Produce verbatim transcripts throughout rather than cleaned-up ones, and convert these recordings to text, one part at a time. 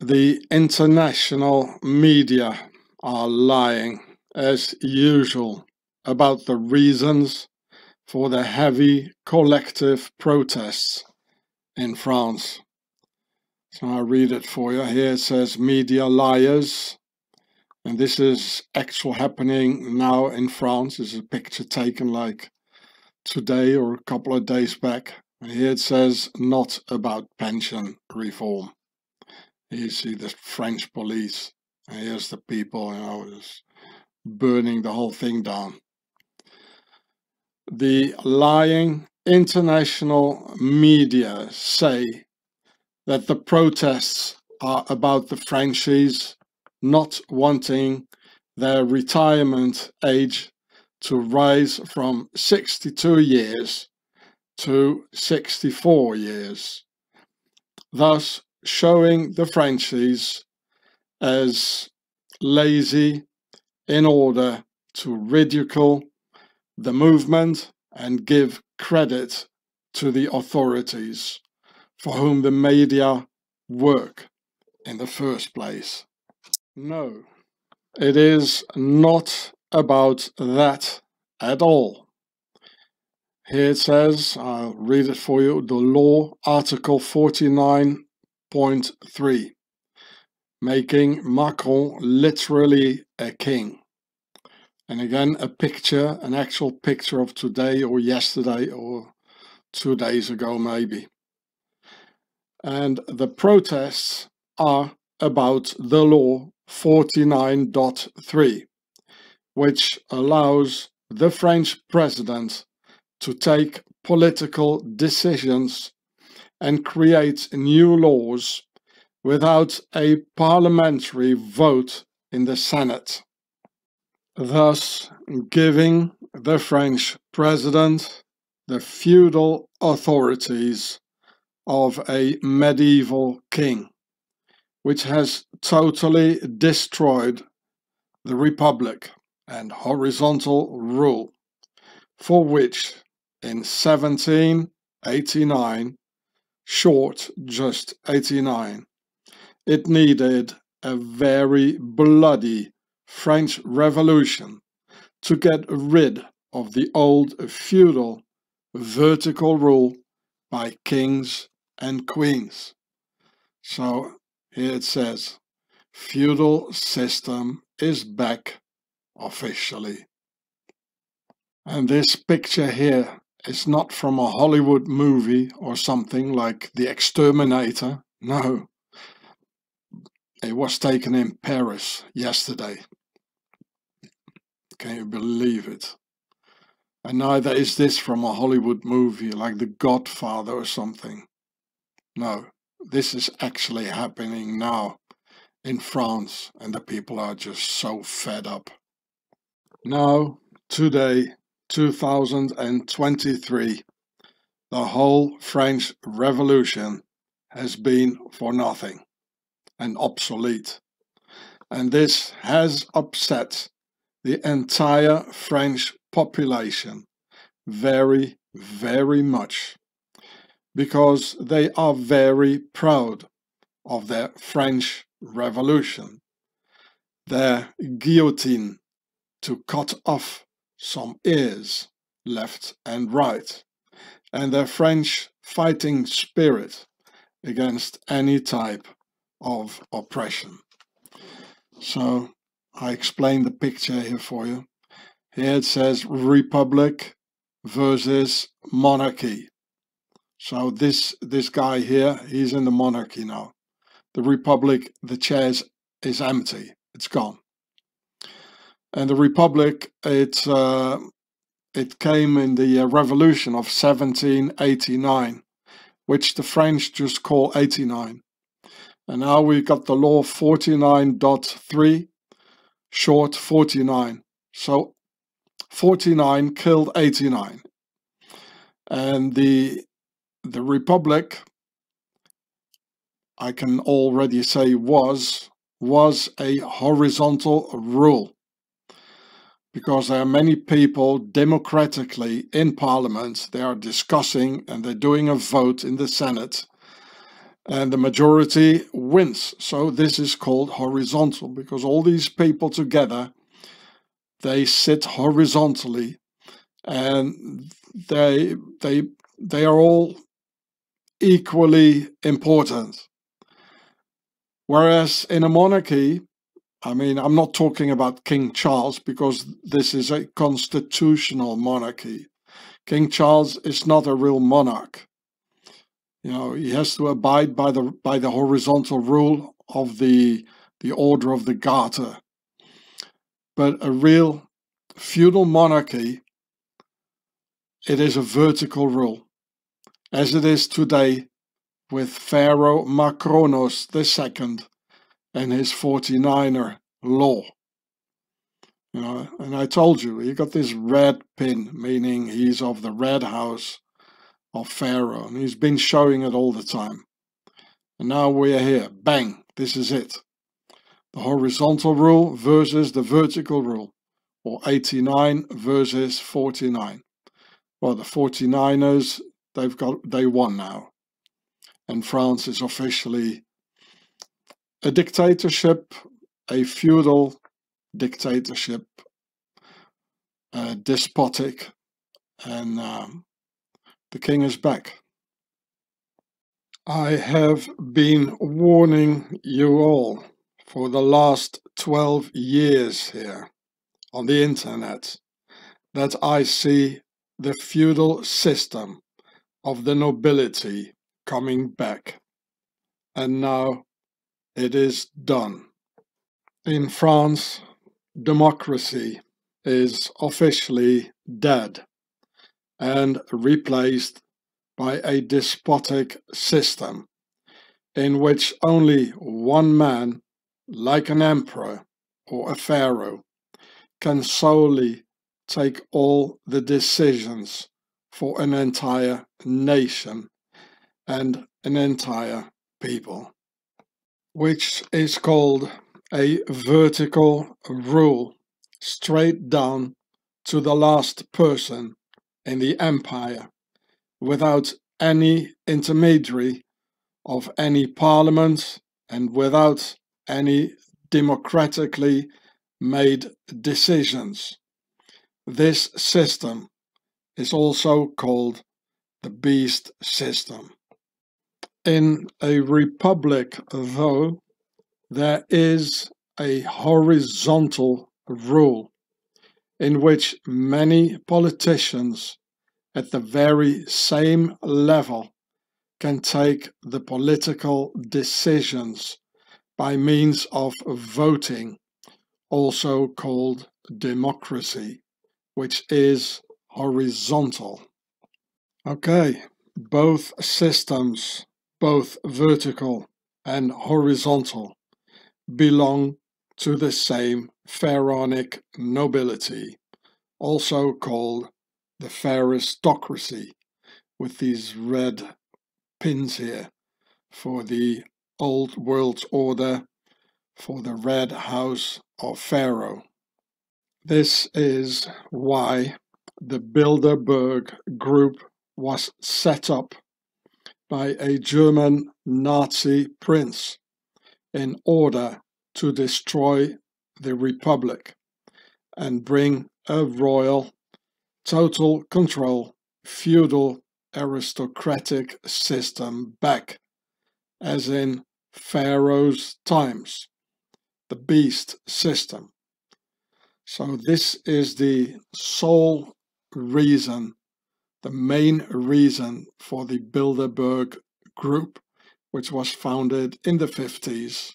The international media are lying, as usual, about the reasons for the heavy collective protests in France. So I'll read it for you. Here it says, media liars. And this is actual happening now in France. This is a picture taken like today or a couple of days back. And here it says, not about pension reform. Here you see the French police. And here's the people, you know, just burning the whole thing down. The lying international media say that the protests are about the Frenchies not wanting their retirement age to rise from sixty-two years to sixty-four years, thus showing the Frenchies as lazy in order to ridicule the movement and give credit to the authorities for whom the media work in the first place. No, it is not about that at all. Here it says, I'll read it for you, the law, Article forty-nine point three. Making Macron literally a king. And again, a picture, an actual picture of today or yesterday or two days ago maybe. And the protests are about the law forty-nine point three, which allows the French president to take political decisions and create new laws without a parliamentary vote in the Senate, thus giving the French president the feudal authorities of a medieval king, which has totally destroyed the republic and horizontal rule, for which in seventeen eighty-nine, short just eighty-nine, it needed a very bloody French Revolution to get rid of the old feudal vertical rule by kings and queens. So here it says, feudal system is back officially. And this picture here is not from a Hollywood movie or something like The Exterminator, no. It was taken in Paris yesterday. Can you believe it? And neither is this from a Hollywood movie like The Godfather or something. No, this is actually happening now in France, and the people are just so fed up. Now, today, two thousand twenty-three, the whole French Revolution has been for nothing and obsolete, and this has upset the entire French population very, very much, because they are very proud of their French Revolution, their guillotine to cut off some ears left and right, and their French fighting spirit against any type of oppression. So I explain the picture here for you. Here it says republic versus monarchy. So this this guy here, he's in the monarchy now. The republic, the chairs is empty, it's gone. And the republic, it uh, it came in the uh, revolution of seventeen eighty-nine, which the French just call eighty-nine. And now we've got the law forty-nine point three, short forty-nine. So forty-nine killed eighty-nine. And the, the Republic, I can already say was, was a horizontal rule, because there are many people democratically in Parliament, they are discussing and they're doing a vote in the Senate, and the majority wins. So this is called horizontal, because all these people together, they sit horizontally, and they they they are all equally important. Whereas in a monarchy, I mean, I'm not talking about King Charles, because this is a constitutional monarchy. King Charles is not a real monarch. You know, he has to abide by the by the horizontal rule of the the Order of the Garter. But a real feudal monarchy, it is a vertical rule, as it is today with Pharaoh Macronos the second and his forty-niner law. You know, and I told you, he got this red pin, meaning he's of the red house of Pharaoh, and he's been showing it all the time. And now we're here, bang, this is it. The horizontal rule versus the vertical rule, or eighty-nine versus forty-nine. Well, the forty-niners, they've got, they won now. And France is officially a dictatorship, a feudal dictatorship, uh, despotic, and um, the king is back. I have been warning you all for the last twelve years here on the internet that I see the feudal system of the nobility coming back, and now it is done. In France, democracy is officially dead and replaced by a despotic system in which only one man, like an emperor or a pharaoh, can solely take all the decisions for an entire nation and an entire people, which is called a vertical rule, straight down to the last person in the empire, without any intermediary of any parliament and without any democratically made decisions. This system is also called the beast system. In a republic, though, there is a horizontal rule in which many politicians at the very same level can take the political decisions by means of voting, also called democracy, which is horizontal. Okay, both systems, both vertical and horizontal, belong to the same pharaonic nobility, also called the pharaohstocracy, with these red pins here for the Old World Order, for the Red House of Pharaoh. This is why the Bilderberg Group was set up by a German Nazi prince in order to destroy the Republic and bring a royal, total control, feudal, aristocratic system back, as in Pharaoh's times, the beast system. So this is the sole reason, the main reason for the Bilderberg Group, which was founded in the fifties,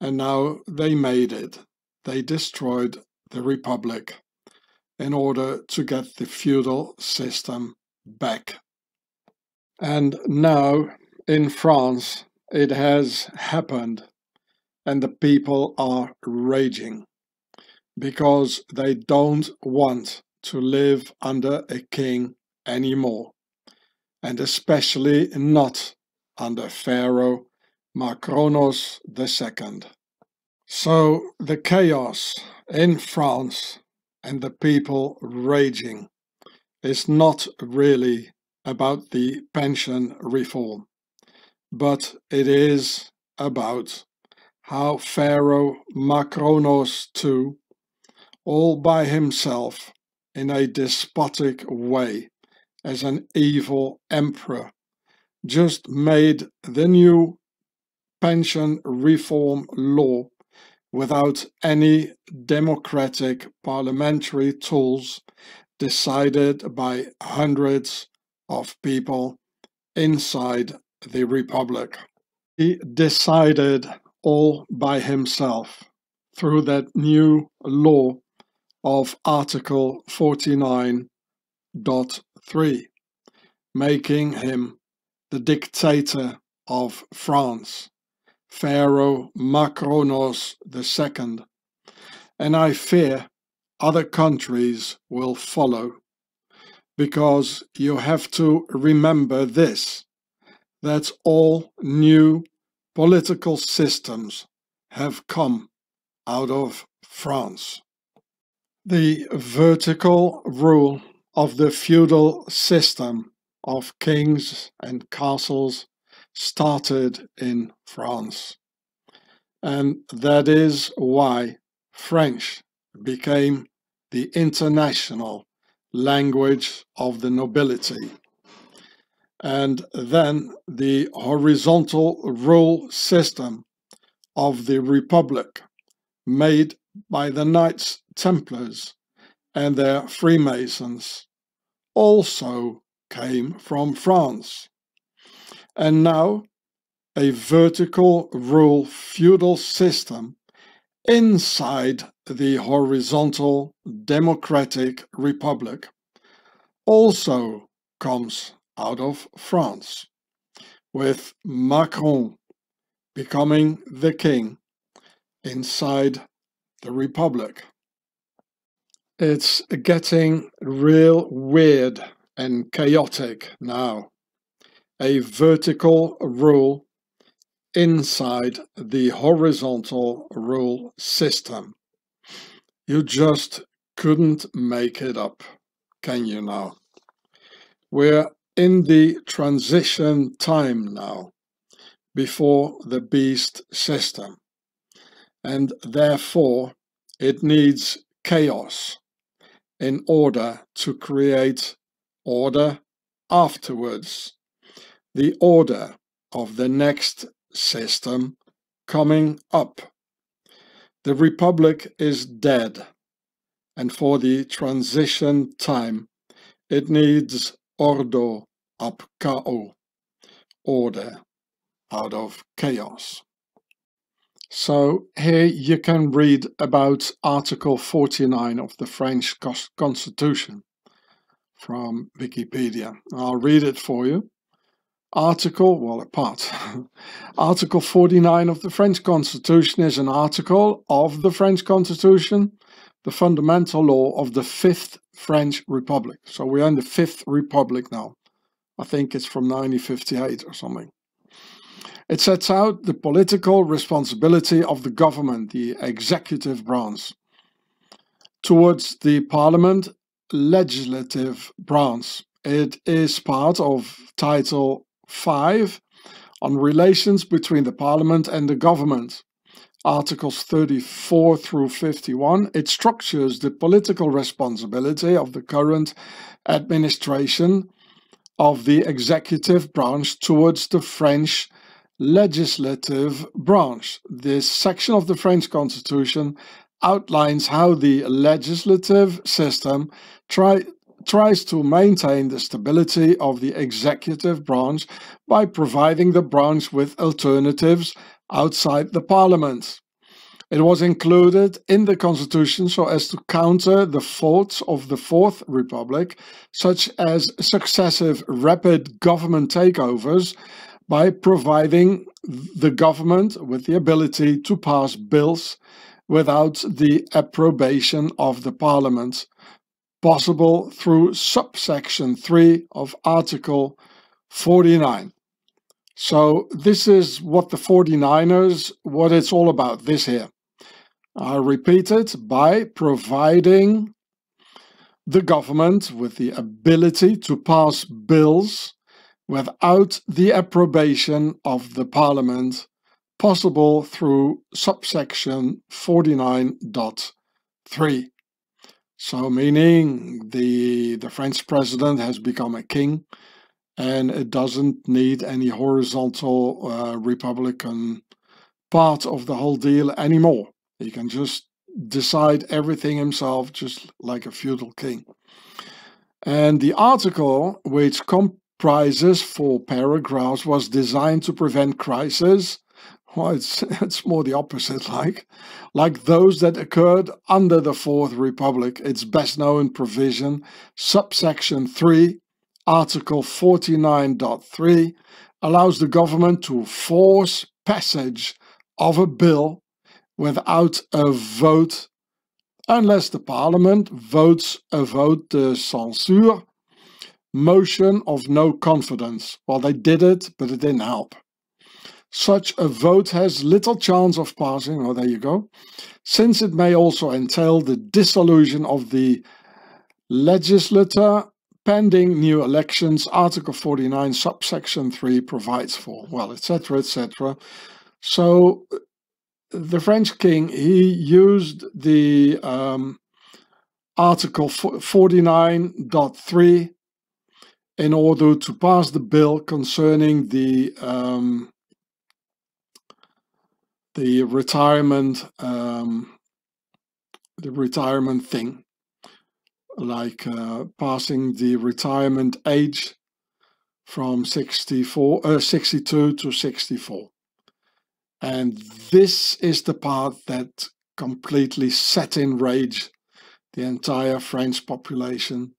and now they made it. They destroyed the Republic in order to get the feudal system back. And now in France it has happened, and the people are raging, because they don't want to live under a king anymore, and especially not under Pharaoh Macronos the second. So the chaos in France and the people raging is not really about the pension reform, but it is about how Pharaoh Macronos the Second, all by himself, in a despotic way, as an evil emperor, just made the new pension reform law without any democratic parliamentary tools, decided by hundreds of people inside the Republic. He decided all by himself through that new law of Article forty-nine point three, making him the dictator of France, Pharaoh Macronos the Second, and I fear other countries will follow, because you have to remember this, that all new political systems have come out of France. The vertical rule of the feudal system of kings and castles started in France, and that is why French became the international language of the nobility. And then the horizontal rule system of the Republic, made by the Knights Templars and their Freemasons, also came from France. And now a vertical rule feudal system inside the horizontal democratic republic also comes out of France, with Macron becoming the king inside the republic. It's getting real weird and chaotic now. A vertical rule inside the horizontal rule system. You just couldn't make it up, can you now? We're in the transition time now, before the beast system, and therefore it needs chaos in order to create order afterwards, the order of the next system coming up. The Republic is dead, and for the transition time it needs ordo ab kao, order out of chaos. So here you can read about Article forty-nine of the French Constitution from Wikipedia. I'll read it for you. Article, well, a part. Article forty-nine of the French Constitution is an article of the French Constitution, the fundamental law of the Fifth French Republic. So we're in the Fifth Republic now. I think it's from nineteen fifty-eight or something. It sets out the political responsibility of the government, the executive branch, towards the parliament, legislative branch. It is part of Title five on relations between the Parliament and the government. Articles thirty-four through fifty-one, it structures the political responsibility of the current administration of the executive branch towards the French legislative branch. This section of the French Constitution outlines how the legislative system tries tries to maintain the stability of the executive branch by providing the branch with alternatives outside the parliament. It was included in the constitution so as to counter the faults of the Fourth Republic, such as successive rapid government takeovers, by providing the government with the ability to pass bills without the approbation of the parliament, possible through subsection three of Article forty-nine. So this is what the forty-niners, what it's all about, this here. I repeat it, by providing the government with the ability to pass bills without the approbation of the Parliament, possible through subsection forty-nine point three. So meaning the, the French president has become a king, and it doesn't need any horizontal uh, Republican part of the whole deal anymore. He can just decide everything himself, just like a feudal king. And the article, which comprises four paragraphs, was designed to prevent crises. Well, it's, it's more the opposite, like, like those that occurred under the Fourth Republic. Its best known provision, subsection three, Article forty-nine point three, allows the government to force passage of a bill without a vote, unless the parliament votes a vote de censure, motion of no confidence. Well, they did it, but it didn't help. Such a vote has little chance of passing, oh, there you go, since it may also entail the dissolution of the legislature pending new elections, Article forty-nine, subsection three provides for, well, et cetera, et cetera. So the French king, he used the um, Article forty-nine point three in order to pass the bill concerning the um, the retirement um, the retirement thing, like uh, passing the retirement age from sixty-four, uh, sixty-two to sixty-four. And this is the part that completely set in rage the entire French population.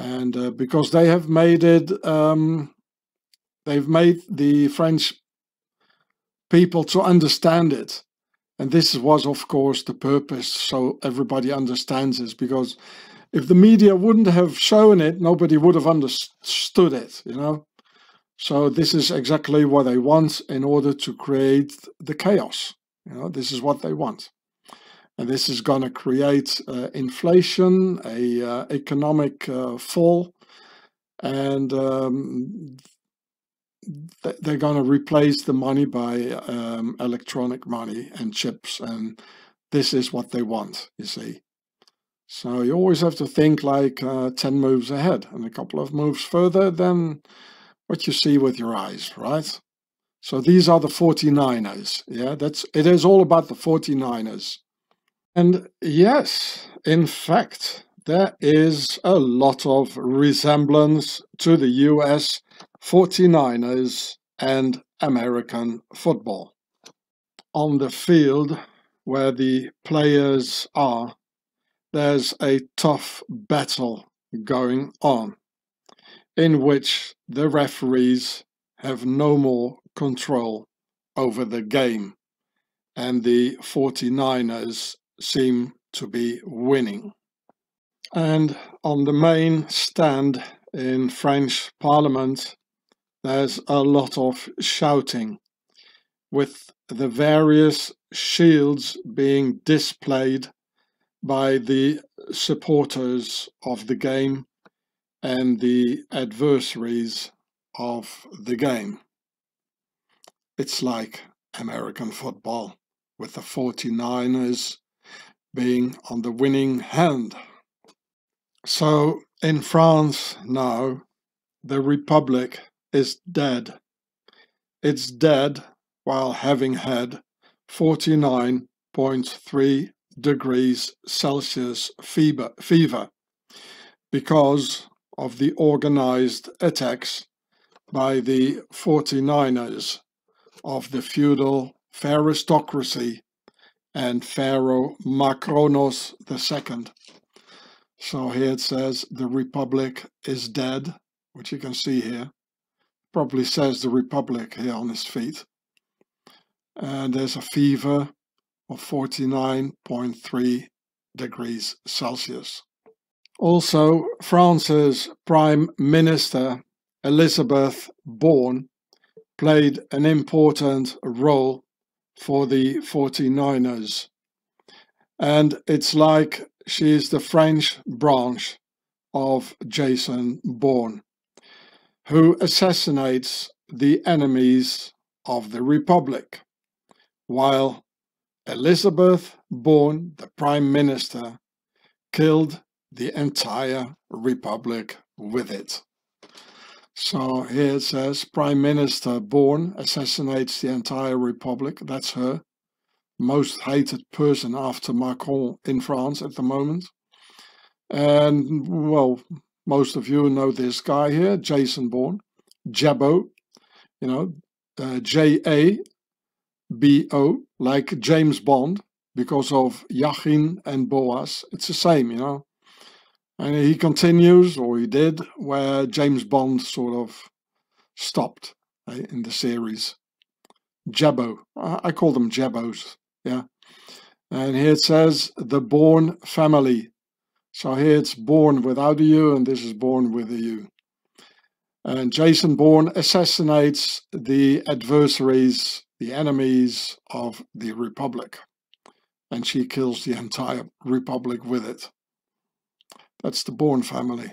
And uh, because they have made it, um, they've made the French people to understand it, and this was of course the purpose, so everybody understands this, because if the media wouldn't have shown it, nobody would have understood it, you know. So this is exactly what they want in order to create the chaos, you know. This is what they want, and this is going to create uh, inflation, a uh, economic uh, fall, and um, they're going to replace the money by um, electronic money and chips, and this is what they want, you see. So you always have to think like uh, ten moves ahead and a couple of moves further than what you see with your eyes, right? So these are the forty-niners, yeah, that's it, is all about the forty-niners. And yes, in fact, there is a lot of resemblance to the U S forty-niners and American football. On the field where the players are, there's a tough battle going on, in which the referees have no more control over the game, and the forty-niners seem to be winning. And on the main stand in French Parliament, there's a lot of shouting, with the various shields being displayed by the supporters of the game and the adversaries of the game. It's like American football, with the forty-niners being on the winning hand. So in France now, the Republic is dead. It's dead while having had forty-nine point three degrees Celsius fever, fever because of the organized attacks by the forty-niners of the feudal aristocracy and Pharaoh Macronos the second. So here it says the Republic is dead, which you can see here. Probably says the Republic here on his feet. And there's a fever of forty-nine point three degrees Celsius. Also, France's Prime Minister Elizabeth Bourne played an important role for the forty-niners. And it's like she is the French branch of Jason Bourne. who assassinates the enemies of the Republic, while Elizabeth Bourne, the Prime Minister, killed the entire Republic with it. So here it says, Prime Minister Bourne assassinates the entire Republic. That's her most hated person after Macron in France at the moment. And, well, most of you know this guy here, Jason Bourne, Jabbo, you know, uh, J A B O, like James Bond, because of Yachin and Boaz. It's the same, you know. And he continues, or he did, where James Bond sort of stopped eh, in the series. Jabbo. I, I call them Jabbos, yeah. And here it says, the Bourne family. So here it's Bourne without a U, and this is Bourne with a U. And Jason Bourne assassinates the adversaries, the enemies of the Republic. And she kills the entire Republic with it. That's the Bourne family.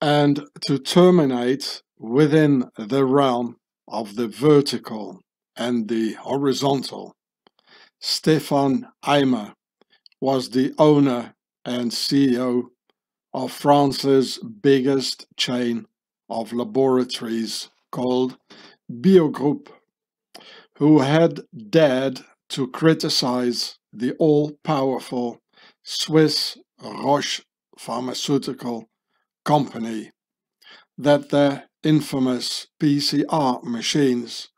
And to terminate within the realm of the vertical and the horizontal, Stéphane Eimer was the owner and C E O of France's biggest chain of laboratories called Biogroup, who had dared to criticize the all-powerful Swiss Roche pharmaceutical company, that their infamous P C R machines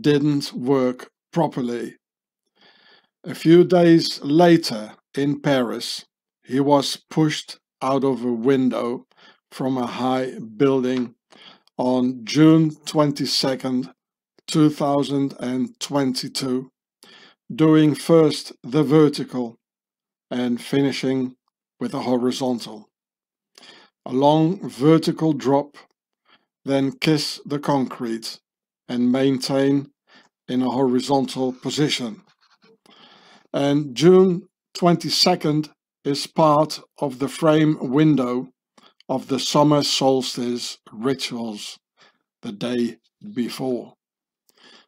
didn't work properly. A few days later in Paris, he was pushed out of a window from a high building on June twenty-second, two thousand twenty-two, doing first the vertical and finishing with a horizontal. A long vertical drop, then kiss the concrete and maintain in a horizontal position. And June twenty-second is part of the frame window of the summer solstice rituals the day before.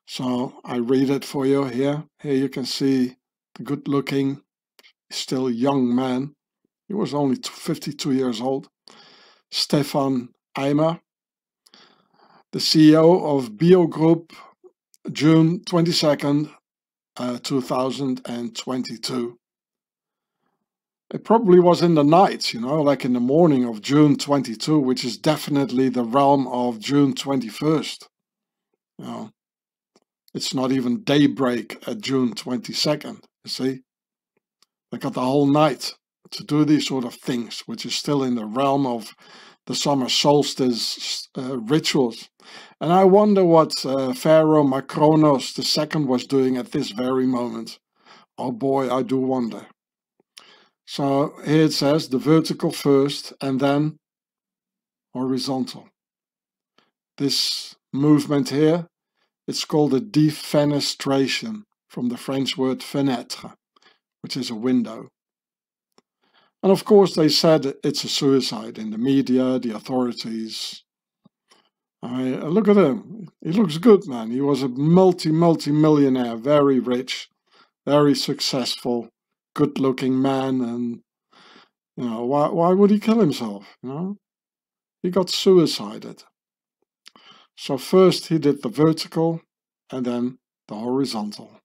So I read it for you here. Here you can see the good-looking, still young man. He was only fifty-two years old. Stéphane Eimer, the C E O of Biogroup, June twenty-second, two thousand twenty-two. It probably was in the night, you know, like in the morning of June twenty-second, which is definitely the realm of June twenty-first. You know, it's not even daybreak at June twenty-second, you see. They got the whole night to do these sort of things, which is still in the realm of the summer solstice uh, rituals. And I wonder what uh, Pharaoh Macronos the second was doing at this very moment. Oh boy, I do wonder. So here it says the vertical first and then horizontal. This movement here, it's called a defenestration, from the French word fenêtre, which is a window. And of course they said it's a suicide in the media, the authorities. I mean, look at him. He looks good, man. He was a multi, multi-millionaire, very rich, very successful, good-looking man, and you know, why why would he kill himself? You know, he got suicided. So first he did the vertical and then the horizontal.